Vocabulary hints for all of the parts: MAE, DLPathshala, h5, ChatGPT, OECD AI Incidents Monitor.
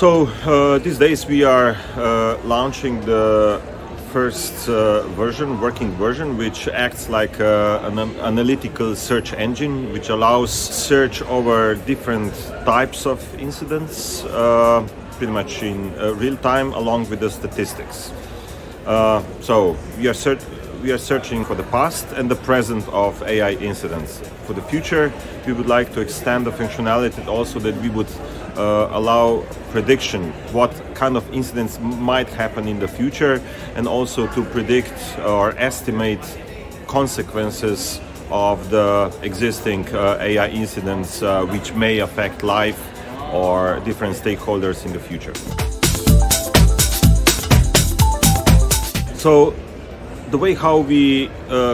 So these days we are launching the first working version, which acts like an analytical search engine, which allows search over different types of incidents pretty much in real time, along with the statistics. So we are searching for the past and the present of AI incidents. For the future, we would like to extend the functionality also that we would allow prediction what kind of incidents might happen in the future, and also to predict or estimate consequences of the existing AI incidents which may affect life or different stakeholders in the future. So the way how we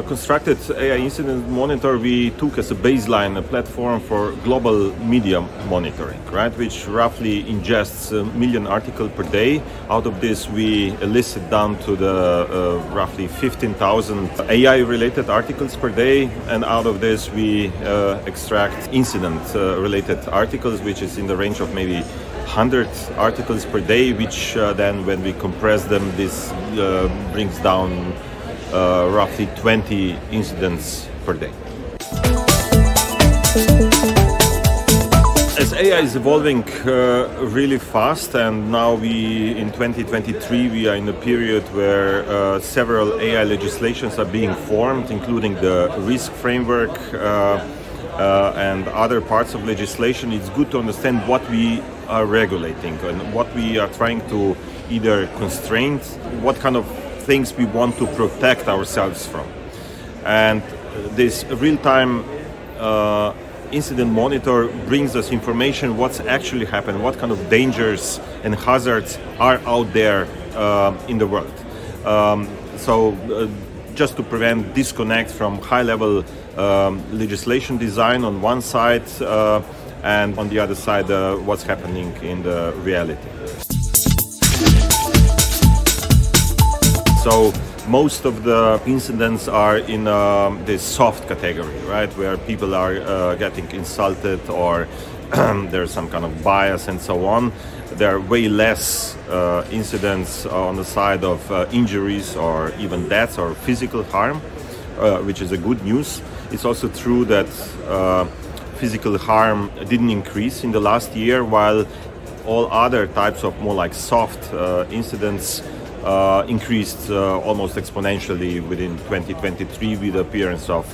constructed AI Incident Monitor, we took as a baseline a platform for global media monitoring, right? Which roughly ingests 1 million articles per day. Out of this, we elicit down to the roughly 15,000 AI-related articles per day. And out of this, we extract incident-related articles, which is in the range of maybe 100 articles per day, which then when we compress them, this brings down roughly 20 incidents per day. As AI is evolving really fast, and now in 2023 we are in a period where several AI legislations are being formed, including the risk framework and other parts of legislation. It's good to understand what we are regulating and what we are trying to either constrain, what kind of things we want to protect ourselves from. And this real-time incident monitor brings us information what's actually happened, what kind of dangers and hazards are out there in the world. Just to prevent disconnect from high-level legislation design on one side and on the other side what's happening in the reality. So most of the incidents are in this soft category, right? Where people are getting insulted or there's some kind of bias and so on. There are way less incidents on the side of injuries or even deaths or physical harm, which is a good news. It's also true that physical harm didn't increase in the last year, while all other types of more like soft incidents increased almost exponentially within 2023 with the appearance of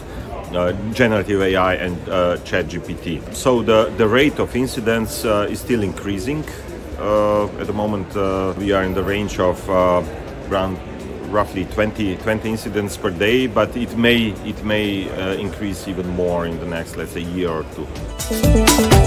generative AI and ChatGPT. So the rate of incidents is still increasing. At the moment we are in the range of around roughly 20 incidents per day, but it may increase even more in the next, let's say, year or two.